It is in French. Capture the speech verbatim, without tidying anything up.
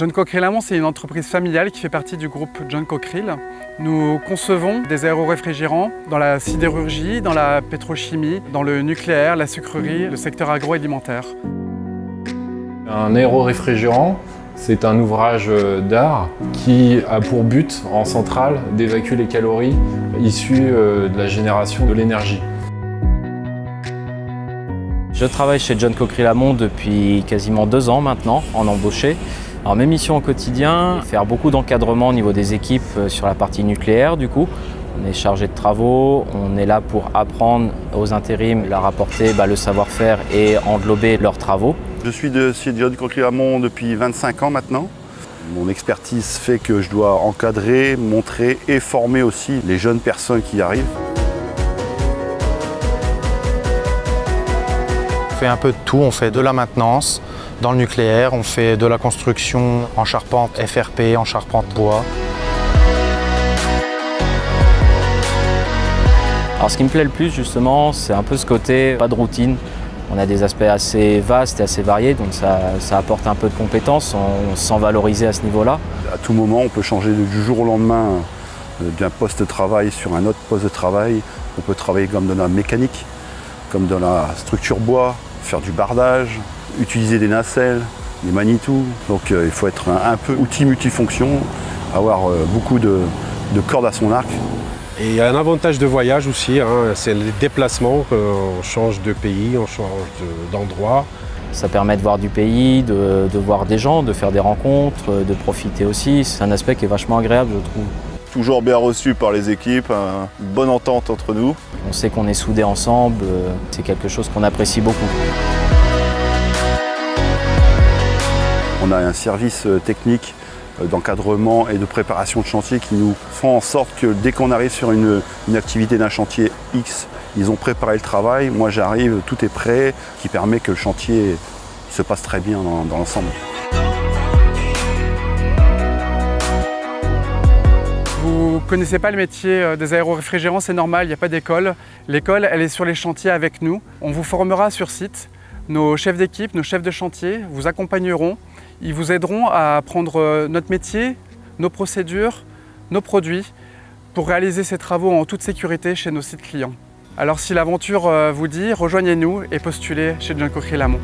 John Cockerill Hamon, c'est une entreprise familiale qui fait partie du groupe John Cockerill. Nous concevons des aéroréfrigérants dans la sidérurgie, dans la pétrochimie, dans le nucléaire, la sucrerie, le secteur agroalimentaire. Un aéroréfrigérant, c'est un ouvrage d'art qui a pour but, en centrale, d'évacuer les calories issues de la génération de l'énergie. Je travaille chez John Cockerill Hamon depuis quasiment deux ans maintenant, en embauché. Alors mes missions au quotidien, faire beaucoup d'encadrement au niveau des équipes sur la partie nucléaire du coup. On est chargé de travaux, on est là pour apprendre aux intérims, leur apporter bah, le savoir-faire et englober leurs travaux. Je suis de chez John Cockerill Hamon depuis vingt-cinq ans maintenant. Mon expertise fait que je dois encadrer, montrer et former aussi les jeunes personnes qui arrivent. On fait un peu de tout, on fait de la maintenance dans le nucléaire, on fait de la construction en charpente F R P, en charpente bois. Alors ce qui me plaît le plus justement, c'est un peu ce côté pas de routine. On a des aspects assez vastes et assez variés, donc ça, ça apporte un peu de compétences, on, on se sent valorisé à ce niveau-là. À tout moment, on peut changer du jour au lendemain d'un poste de travail sur un autre poste de travail. On peut travailler comme dans la mécanique, comme dans la structure bois, faire du bardage, utiliser des nacelles, des manitous. Donc euh, il faut être un, un peu outil multifonction, avoir euh, beaucoup de, de cordes à son arc. Et il y a un avantage de voyage aussi, hein, c'est les déplacements, on change de pays, on change d'endroit. De, Ça permet de voir du pays, de, de voir des gens, de faire des rencontres, de profiter aussi. C'est un aspect qui est vachement agréable, je trouve. Toujours bien reçu par les équipes, une bonne entente entre nous. On sait qu'on est soudés ensemble, c'est quelque chose qu'on apprécie beaucoup. On a un service technique d'encadrement et de préparation de chantier qui nous font en sorte que dès qu'on arrive sur une, une activité d'un chantier X, ils ont préparé le travail, moi j'arrive, tout est prêt, qui permet que le chantier se passe très bien dans, dans l'ensemble. Vous ne connaissez pas le métier des aéroréfrigérants, c'est normal, il n'y a pas d'école. L'école, elle est sur les chantiers avec nous. On vous formera sur site. Nos chefs d'équipe, nos chefs de chantier vous accompagneront. Ils vous aideront à apprendre notre métier, nos procédures, nos produits pour réaliser ces travaux en toute sécurité chez nos sites clients. Alors si l'aventure vous dit, rejoignez-nous et postulez chez John Cockerill Hamon.